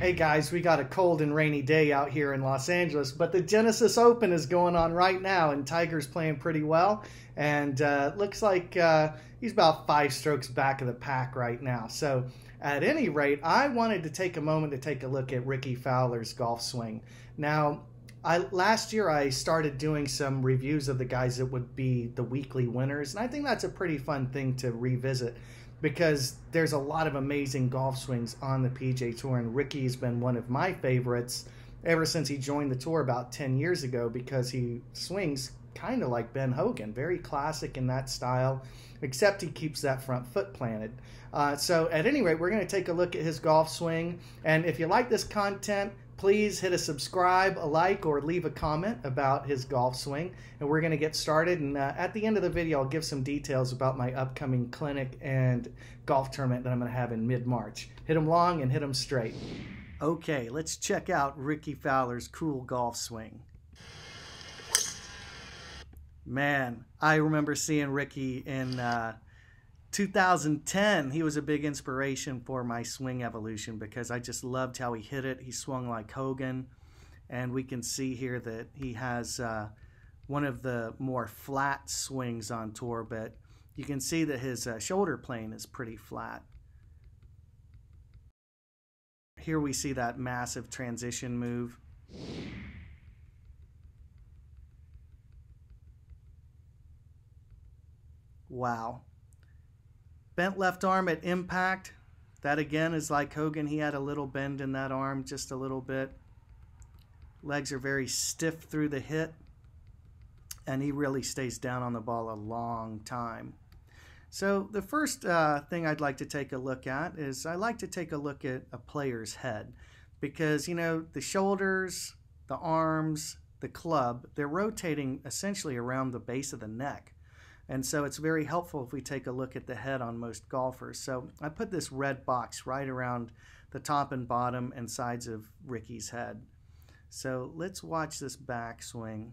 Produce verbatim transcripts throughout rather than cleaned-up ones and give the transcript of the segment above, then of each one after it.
Hey guys, we got a cold and rainy day out here in Los Angeles, but the Genesis Open is going on right now, and Tiger's playing pretty well, and uh, looks like uh, he's about five strokes back of the pack right now. So at any rate, I wanted to take a moment to take a look at Rickie Fowler's golf swing. Now, I, last year I started doing some reviews of the guys that would be the weekly winners, and I think that's a pretty fun thing to revisit, because there's a lot of amazing golf swings on the P G A Tour, and Rickie's been one of my favorites ever since he joined the tour about ten years ago, because he swings kind of like Ben Hogan, very classic in that style, except he keeps that front foot planted. Uh, so at any rate, we're going to take a look at his golf swing, and if you like this content, please hit a subscribe, a like, or leave a comment about his golf swing, and we're going to get started. And uh, at the end of the video, I'll give some details about my upcoming clinic and golf tournament that I'm going to have in mid-March. Hit them long and hit them straight. Okay, let's check out Rickie Fowler's cool golf swing. Man, I remember seeing Rickie in uh, two thousand ten. He was a big inspiration for my swing evolution, because I just loved how he hit it. He swung like Hogan, and we can see here that he has uh, one of the more flat swings on tour, but you can see that his uh, shoulder plane is pretty flat. Here we see that massive transition move. Wow. Bent left arm at impact. That again is like Hogan. He had a little bend in that arm, just a little bit. Legs are very stiff through the hit, and he really stays down on the ball a long time. So the first uh, thing I'd like to take a look at is I like to take a look at a player's head, because, you know, the shoulders, the arms, the club, they're rotating essentially around the base of the neck. And so it's very helpful if we take a look at the head on most golfers. So I put this red box right around the top and bottom and sides of Rickie's head. So let's watch this backswing.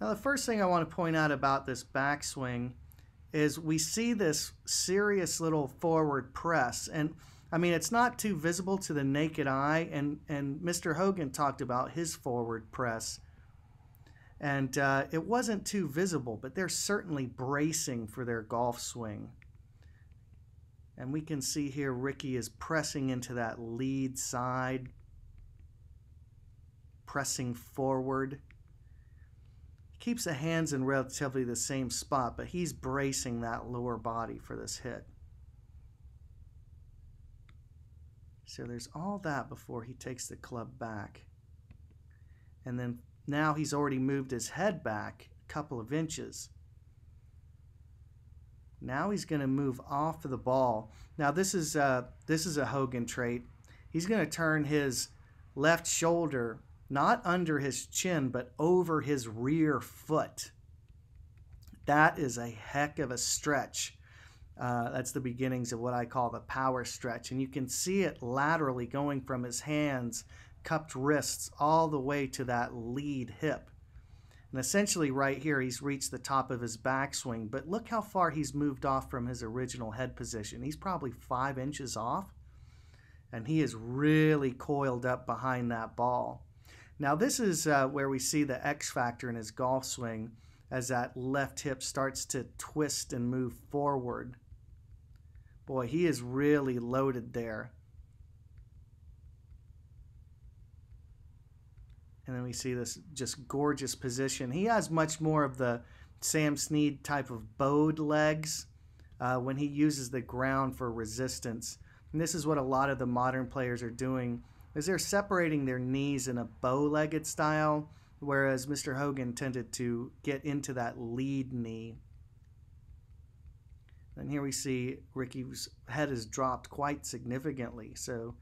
Now, the first thing I want to point out about this backswing is we see this serious little forward press. And I mean, it's not too visible to the naked eye. And, and Mister Hogan talked about his forward press. And uh, it wasn't too visible, but they're certainly bracing for their golf swing. And we can see here Rickie is pressing into that lead side, pressing forward. He keeps the hands in relatively the same spot, but he's bracing that lower body for this hit. So there's all that before he takes the club back. And then now he's already moved his head back a couple of inches. Now he's going to move off of the ball. Now this is a, this is a Hogan trait. He's going to turn his left shoulder not under his chin, but over his rear foot. That is a heck of a stretch. Uh, that's the beginnings of what I call the power stretch. And you can see it laterally going from his hands, cupped wrists, all the way to that lead hip. And essentially right here he's reached the top of his backswing, but look how far he's moved off from his original head position. He's probably five inches off, and he is really coiled up behind that ball. Now this is uh, where we see the X factor in his golf swing, as that left hip starts to twist and move forward. Boy, he is really loaded there. And then we see this just gorgeous position. He has much more of the Sam Snead type of bowed legs uh, when he uses the ground for resistance. And this is what a lot of the modern players are doing, is they're separating their knees in a bow-legged style, whereas Mister Hogan tended to get into that lead knee. And here we see Rickie's head is dropped quite significantly. So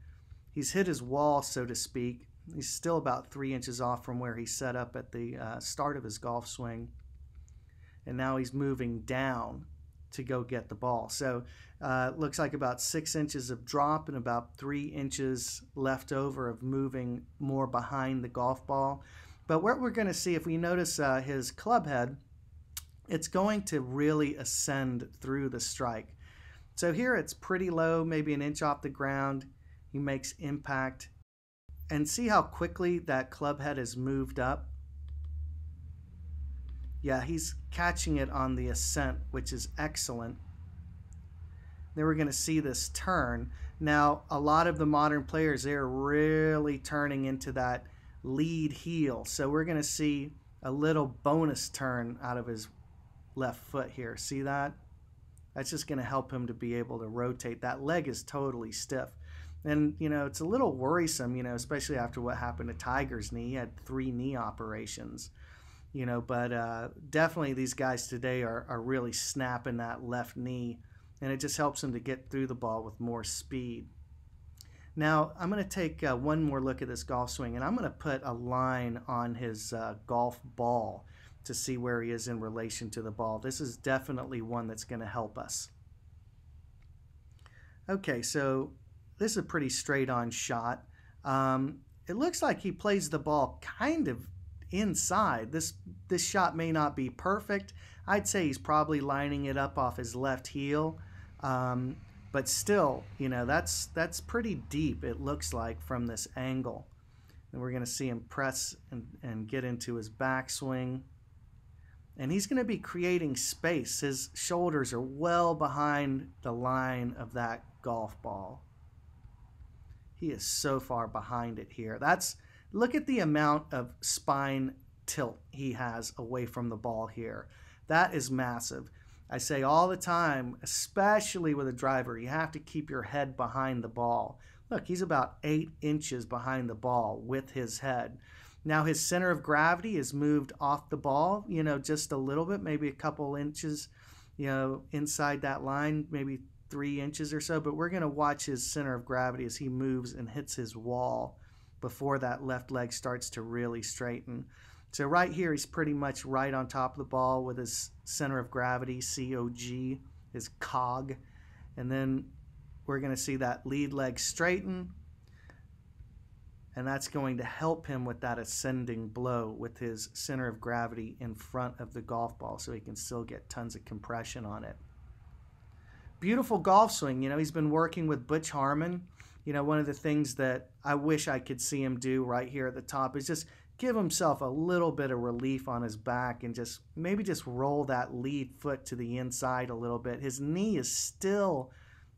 he's hit his wall, so to speak. He's still about three inches off from where he set up at the uh, start of his golf swing. And now he's moving down to go get the ball. So it uh, looks like about six inches of drop and about three inches left over of moving more behind the golf ball. But what we're going to see, if we notice uh, his club head, it's going to really ascend through the strike. So here it's pretty low, maybe an inch off the ground. He makes impact. And see how quickly that club head is moved up? Yeah, he's catching it on the ascent, which is excellent. Then we're going to see this turn. Now, a lot of the modern players, they're really turning into that lead heel. So we're going to see a little bonus turn out of his left foot here. See that? That's just going to help him to be able to rotate. That leg is totally stiff. And, you know, it's a little worrisome, you know, especially after what happened to Tiger's knee. He had three knee operations, you know, but uh, definitely these guys today are, are really snapping that left knee, and it just helps them to get through the ball with more speed. Now, I'm going to take uh, one more look at this golf swing, and I'm going to put a line on his uh, golf ball to see where he is in relation to the ball. This is definitely one that's going to help us. Okay, so this is a pretty straight-on shot. Um, it looks like he plays the ball kind of inside. This, this shot may not be perfect. I'd say he's probably lining it up off his left heel. Um, but still, you know, that's, that's pretty deep, it looks like, from this angle. And we're going to see him press and, and get into his backswing. And he's going to be creating space. His shoulders are well behind the line of that golf ball. He is so far behind it here. That's, look at the amount of spine tilt he has away from the ball here. That is massive. I say all the time, especially with a driver, you have to keep your head behind the ball. Look, he's about eight inches behind the ball with his head. Now his center of gravity is moved off the ball, you know, just a little bit, maybe a couple inches, you know, inside that line, maybe three inches or so, but we're going to watch his center of gravity as he moves and hits his wall before that left leg starts to really straighten. So right here, he's pretty much right on top of the ball with his center of gravity, C O G, his cog. And then we're going to see that lead leg straighten, and that's going to help him with that ascending blow with his center of gravity in front of the golf ball so he can still get tons of compression on it. Beautiful golf swing. You know, he's been working with Butch Harmon. You know, one of the things that I wish I could see him do right here at the top is just give himself a little bit of relief on his back and just maybe just roll that lead foot to the inside a little bit. His knee is still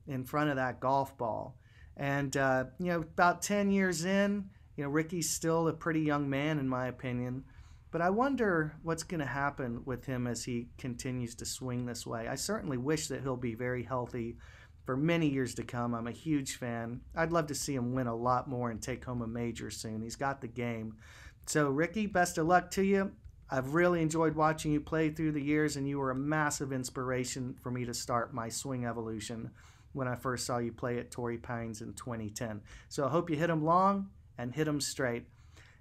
in front of that golf ball. And, uh, you know, about ten years in, you know, Rickie's still a pretty young man in my opinion. But I wonder what's going to happen with him as he continues to swing this way. I certainly wish that he'll be very healthy for many years to come. I'm a huge fan. I'd love to see him win a lot more and take home a major soon. He's got the game. So, Rickie, best of luck to you. I've really enjoyed watching you play through the years, and you were a massive inspiration for me to start my swing evolution when I first saw you play at Torrey Pines in twenty ten. So I hope you hit him long and hit him straight.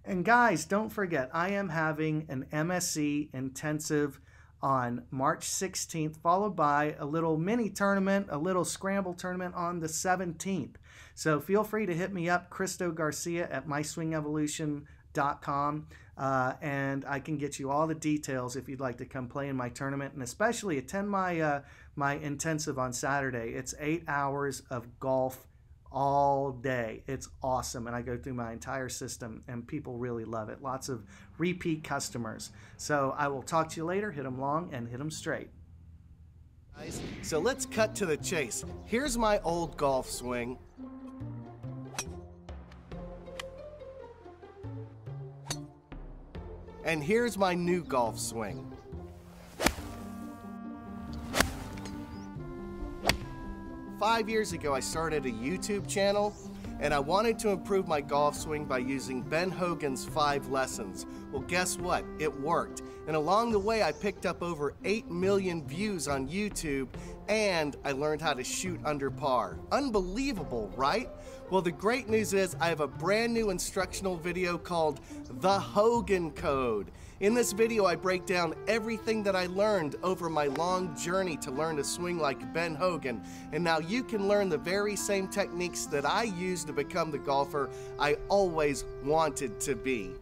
And guys, don't forget, I am having an M S E intensive on March sixteenth, followed by a little mini tournament, a little scramble tournament on the seventeenth. So feel free to hit me up, Christo Garcia at my swing evolution dot com, uh, and I can get you all the details if you'd like to come play in my tournament, and especially attend my, uh, my intensive on Saturday. It's eight hours of golf all day. It's awesome, and I go through my entire system, and people really love it. Lots of repeat customers. So I will talk to you later. Hit them long and hit them straight. So let's cut to the chase. Here's my old golf swing. And here's my new golf swing. Five years ago, I started a YouTube channel, and I wanted to improve my golf swing by using Ben Hogan's five lessons. Well, guess what? It worked. And along the way, I picked up over eight million views on YouTube, and I learned how to shoot under par. Unbelievable, right? Well, the great news is I have a brand new instructional video called The Hogan Code. In this video, I break down everything that I learned over my long journey to learn to swing like Ben Hogan. And now you can learn the very same techniques that I used to become the golfer I always wanted to be.